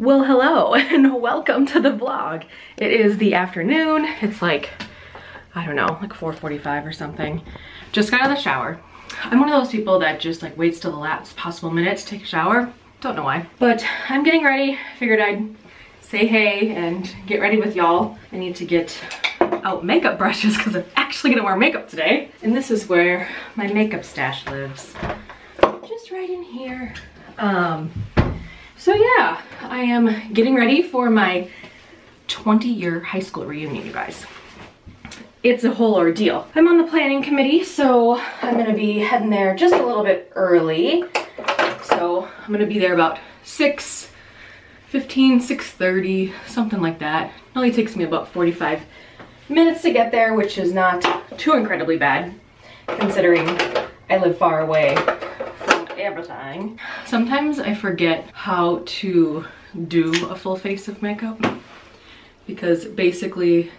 Well, hello and welcome to the vlog. It is the afternoon. It's like, I don't know, like 4:45 or something. Just got out of the shower. I'm one of those people that just like waits till the last possible minute to take a shower. Don't know why, but I'm getting ready. Figured I'd say hey and get ready with y'all. I need to get out makeup brushes because I'm actually gonna wear makeup today. And this is where my makeup stash lives. Just right in here. So yeah, I am getting ready for my 20-year high school reunion, you guys. It's a whole ordeal. I'm on the planning committee, so I'm gonna be heading there just a little bit early. So I'm gonna be there about 6:15, 6:30, something like that. It only takes me about 45 minutes to get there, which is not too incredibly bad, considering I live far away. Everything. Sometimes I forget how to do a full face of makeup because basically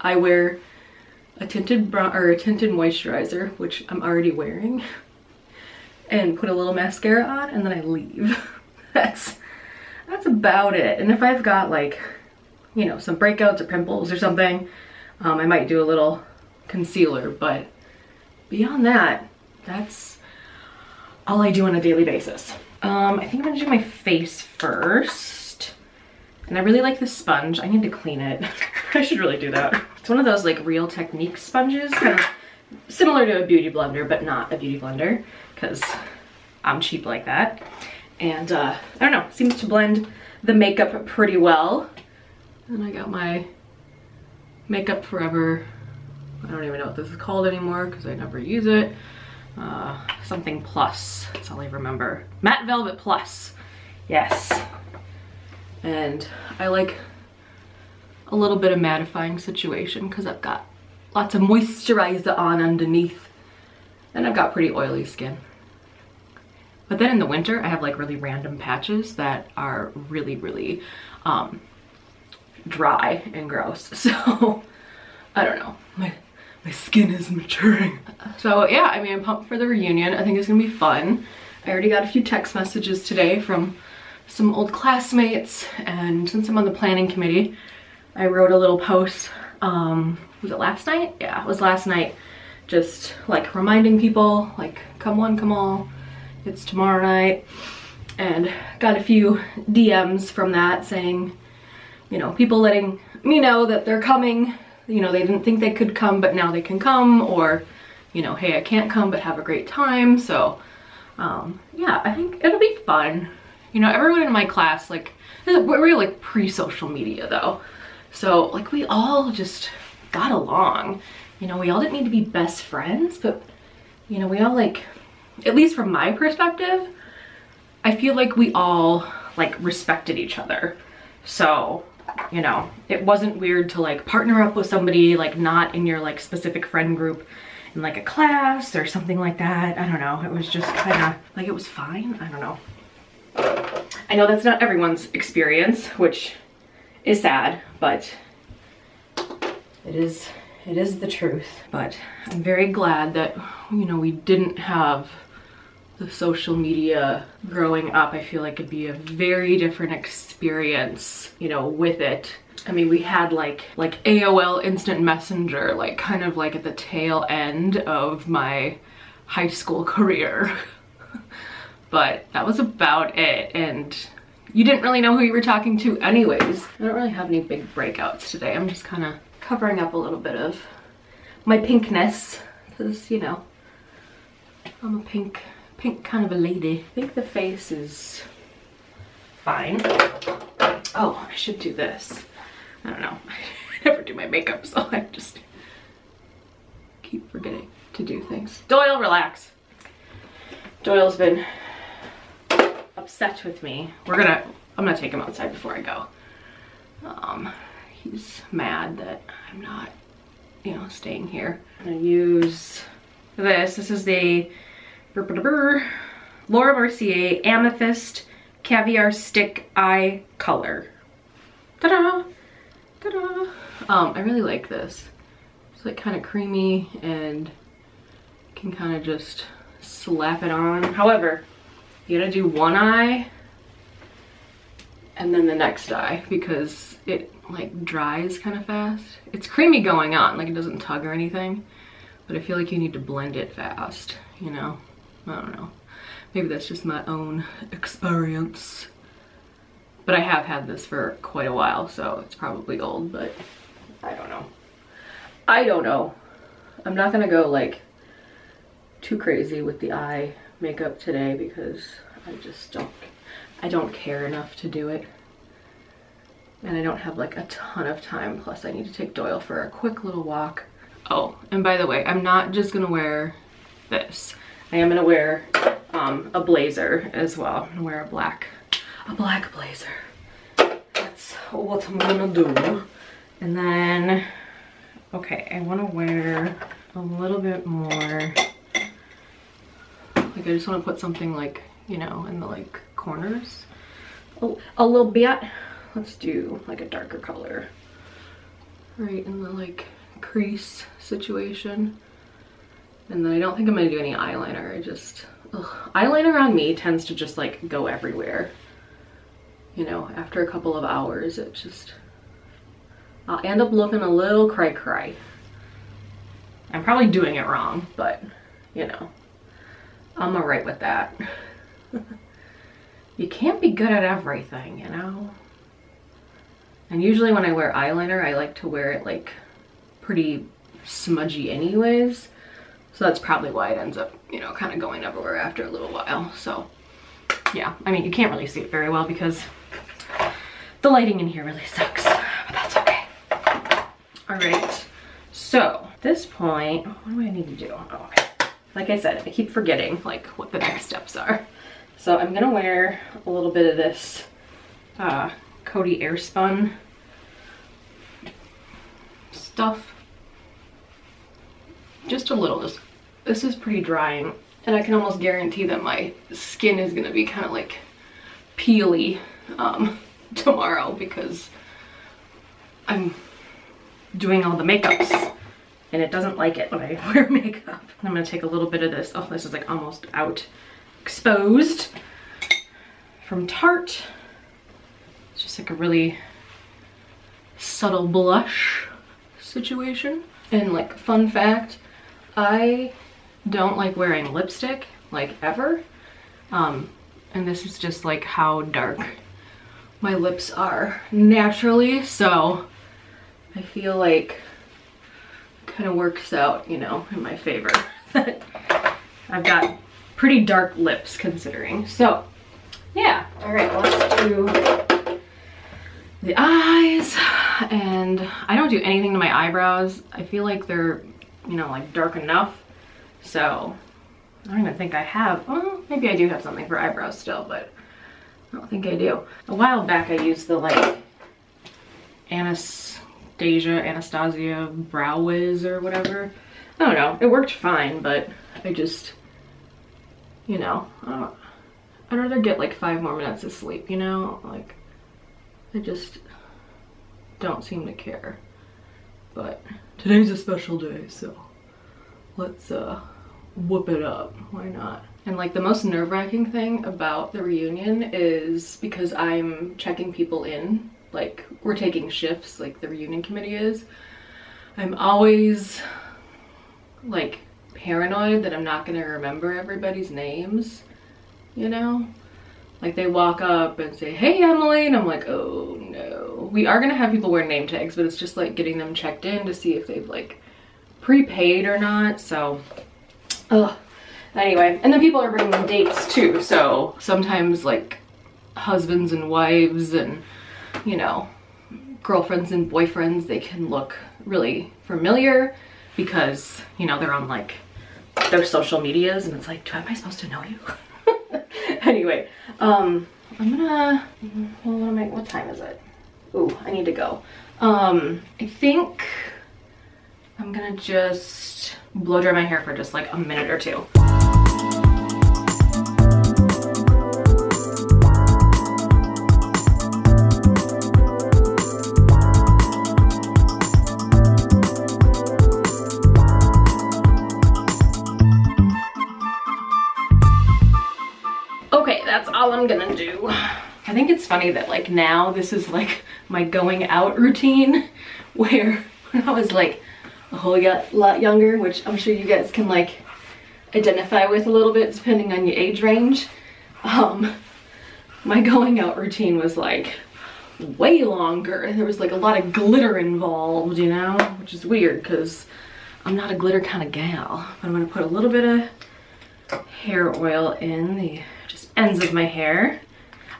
I wear a tinted moisturizer, which I'm already wearing, and put a little mascara on, and then I leave. That's about it. And if I've got, like, you know, some breakouts or pimples or something, I might do a little concealer, but beyond that, that's all I do on a daily basis. I think I'm gonna do my face first. And I really like this sponge. I need to clean it. I should really do that. It's one of those like Real Technique sponges, kind of similar to a beauty blender, but not a beauty blender, because I'm cheap like that. And I don't know, seems to blend the makeup pretty well. And I got my Makeup Forever, I don't even know what this is called anymore because I never use it. Something Plus, that's all I remember. Matte Velvet Plus, yes. And I like a little bit of mattifying situation because I've got lots of moisturizer on underneath and I've got pretty oily skin. But then in the winter, I have like really random patches that are really, really dry and gross. So, I don't know. My skin is maturing. So yeah, I mean, I'm pumped for the reunion. I think it's gonna be fun. I already got a few text messages today from some old classmates, and since I'm on the planning committee, I wrote a little post, was it last night? Yeah, it was last night, just like reminding people, like, come one, come all, it's tomorrow night, and got a few DMs from that saying, you know, people letting me know that they're coming. You know, they didn't think they could come, but now they can come, or, you know, hey, I can't come, but have a great time. So, yeah, I think it'll be fun. You know, everyone in my class, like, we're like pre-social media though. So like we all just got along, you know, we all didn't need to be best friends, but you know, we all like, at least from my perspective, I feel like we all like respected each other. So, you know, it wasn't weird to like partner up with somebody like not in your like specific friend group in like a class or something like that. I don't know, it was just kind of like, it was fine. I don't know. I know that's not everyone's experience, which is sad, but it is the truth. But I'm very glad that, you know, we didn't have the social media growing up. I feel like it'd be a very different experience, you know, with it. I mean, we had like AOL Instant Messenger, like kind of like at the tail end of my high school career. But that was about it, and you didn't really know who you were talking to anyways. I don't really have any big breakouts today. I'm just kind of covering up a little bit of my pinkness, because, you know, I'm a pink kind of a lady. I think the face is fine. Oh, I should do this. I don't know. I never do my makeup, so I just keep forgetting to do things. Doyle, relax. Doyle's been upset with me. I'm gonna take him outside before I go. He's mad that I'm not, you know, staying here. I'm gonna use this. This is the Laura Mercier Amethyst Caviar Stick Eye Color. Ta-da! Ta-da! I really like this. It's like kind of creamy and can kind of just slap it on. However, you gotta do one eye and then the next eye because it like dries kind of fast. It's creamy going on, like it doesn't tug or anything, but I feel like you need to blend it fast, you know? I don't know. Maybe that's just my own experience. But I have had this for quite a while, so it's probably old, but I don't know. I don't know. I'm not gonna go like too crazy with the eye makeup today because I just don't care enough to do it. And I don't have like a ton of time, plus I need to take Doyle for a quick little walk. Oh, and by the way, I'm not just gonna wear this. I am gonna wear a blazer as well. I'm gonna wear a black blazer. That's what I'm gonna do. And then, okay, I wanna wear a little bit more, like I just wanna put something like, you know, in the like corners. Oh, a little bit. Let's do like a darker color. Right in the like crease situation. And then I don't think I'm gonna do any eyeliner. I just, ugh. Eyeliner on me tends to just like go everywhere. You know, after a couple of hours, it just, I'll end up looking a little cray-cray. I'm probably doing it wrong, but you know, I'm all right with that. You can't be good at everything, you know? And usually when I wear eyeliner, I like to wear it like pretty smudgy anyways. So that's probably why it ends up, you know, kind of going everywhere after a little while. So yeah, I mean, you can't really see it very well because the lighting in here really sucks, but that's okay. All right, so at this point, what do I need to do? Oh, okay. Like I said, I keep forgetting like what the next steps are. So I'm gonna wear a little bit of this Cody Airspun stuff. Just a little. This is pretty drying, and I can almost guarantee that my skin is gonna be kind of like peely tomorrow because I'm doing all the makeups and it doesn't like it when I wear makeup. I'm gonna take a little bit of this. Oh, this is like almost out exposed from Tarte. It's just like a really subtle blush situation. And like, fun fact, I don't like wearing lipstick, like ever. And this is just like how dark my lips are naturally. So I feel like it kind of works out, you know, in my favor. I've got pretty dark lips considering. So yeah, all right, let's do the eyes. And I don't do anything to my eyebrows. I feel like they're, you know, like dark enough. So I don't even think I have, well, maybe I do have something for eyebrows still, but I don't think I do. A while back I used the like Anastasia Brow Wiz or whatever. I don't know, it worked fine, but I just, you know, I'd rather get like 5 more minutes of sleep, you know, like I just don't seem to care, but today's a special day, so let's whoop it up, why not? And like the most nerve-wracking thing about the reunion is because I'm checking people in, like we're taking shifts, like the reunion committee is, I'm always like paranoid that I'm not gonna remember everybody's names, you know? Like they walk up and say, hey Emily, and I'm like, oh no. We are gonna have people wear name tags, but it's just like getting them checked in to see if they've like prepaid or not, so, ugh. Anyway, and then people are bringing dates too, so sometimes like husbands and wives and, you know, girlfriends and boyfriends, they can look really familiar because, you know, they're on like their social medias and it's like, am I supposed to know you? Anyway, I'm gonna, hold on a minute, what time is it? Ooh, I need to go. I think I'm gonna just blow dry my hair for just like a minute or two. I think it's funny that like now this is like my going out routine, where when I was like a whole lot younger, which I'm sure you guys can like identify with a little bit depending on your age range, my going out routine was like way longer and there was like a lot of glitter involved, you know, which is weird because I'm not a glitter kind of gal. I'm gonna put a little bit of hair oil in the just ends of my hair.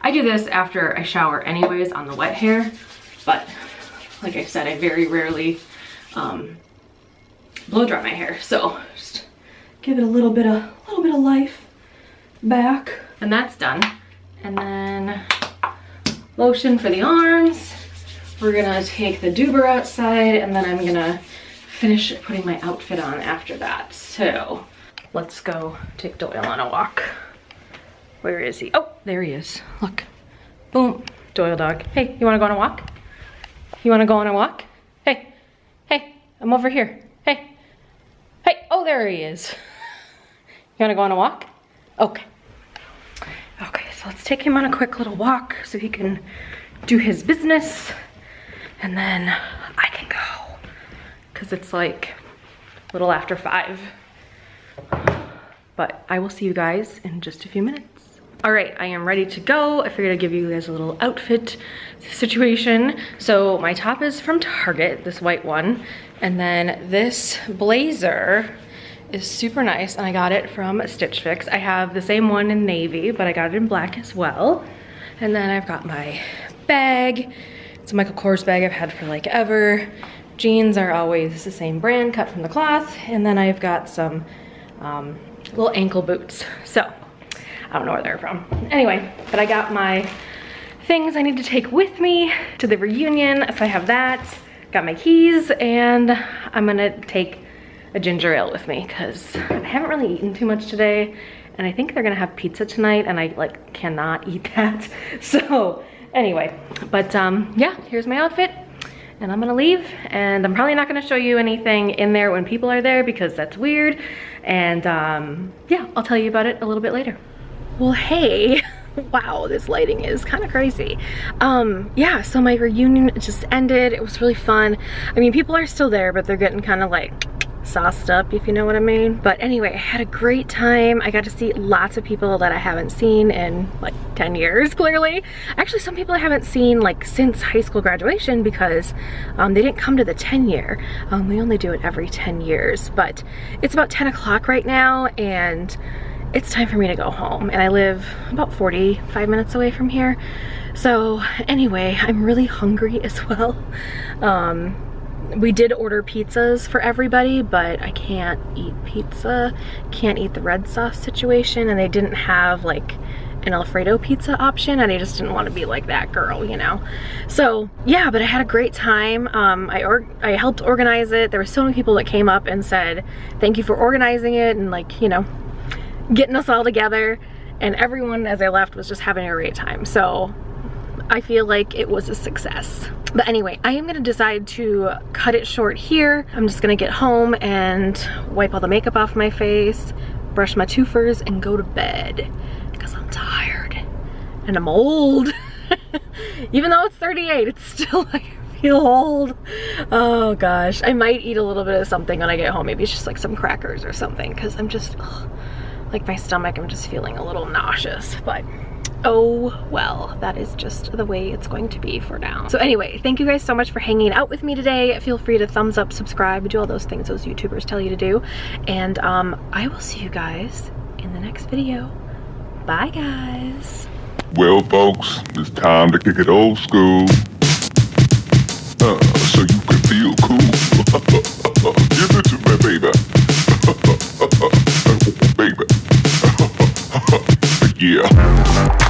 I do this after I shower anyways on the wet hair, but like I said, I very rarely blow dry my hair, so just give it a little bit of life back. And that's done. And then lotion for the arms. We're gonna take the duber outside and then I'm gonna finish putting my outfit on after that. So let's go take Doyle on a walk. Where is he? Oh, there he is. Look. Boom. Doyle dog. Hey, you wanna go on a walk? You wanna go on a walk? Hey, hey, I'm over here. Hey, hey, oh, there he is. You wanna go on a walk? Okay. Okay, so let's take him on a quick little walk so he can do his business and then I can go because it's like a little after 5. But I will see you guys in just a few minutes. All right, I am ready to go. I figured I'd give you guys a little outfit situation. So my top is from Target, this white one. And then this blazer is super nice and I got it from Stitch Fix. I have the same one in navy, but I got it in black as well. And then I've got my bag. It's a Michael Kors bag I've had for like ever. Jeans are always the same brand, cut from the cloth. And then I've got some little ankle boots. So I don't know where they're from. Anyway, but I got my things I need to take with me to the reunion. So I have that, got my keys, and I'm gonna take a ginger ale with me because I haven't really eaten too much today and I think they're gonna have pizza tonight and I like cannot eat that. So anyway, but yeah, here's my outfit and I'm gonna leave and I'm probably not gonna show you anything in there when people are there because that's weird. And yeah, I'll tell you about it a little bit later. Well, hey. Wow, this lighting is kind of crazy. Yeah, so my reunion just ended. It was really fun. I mean, people are still there, but they're getting kind of like sauced up, if you know what I mean. But anyway, I had a great time. I got to see lots of people that I haven't seen in like 10 years, clearly. Actually, some people I haven't seen like since high school graduation because they didn't come to the 10 year. We only do it every 10 years, but it's about 10 o'clock right now and it's time for me to go home and I live about 45 minutes away from here. So anyway, I'm really hungry as well. We did order pizzas for everybody, but I can't eat pizza, can't eat the red sauce situation, and they didn't have like an Alfredo pizza option and I just didn't want to be like that girl, you know. So yeah, but I had a great time. I helped organize it. There were so many people that came up and said thank you for organizing it and like, you know, getting us all together, and everyone as I left was just having a great time. So I feel like it was a success. But anyway, I am gonna decide to cut it short here. I'm just gonna get home and wipe all the makeup off my face, brush my twofers, and go to bed because I'm tired and I'm old. Even though it's 38, it's still like, I feel old. Oh gosh, I might eat a little bit of something when I get home. Maybe it's just like some crackers or something because I'm just, ugh, like my stomach, I'm just feeling a little nauseous, but oh well, that is just the way it's going to be for now. So anyway, thank you guys so much for hanging out with me today. Feel free to thumbs up, subscribe, do all those things those YouTubers tell you to do. And I will see you guys in the next video. Bye guys. Well folks, it's time to kick it old school. So you can feel cool. Give it to me, baby. Baby. Yeah.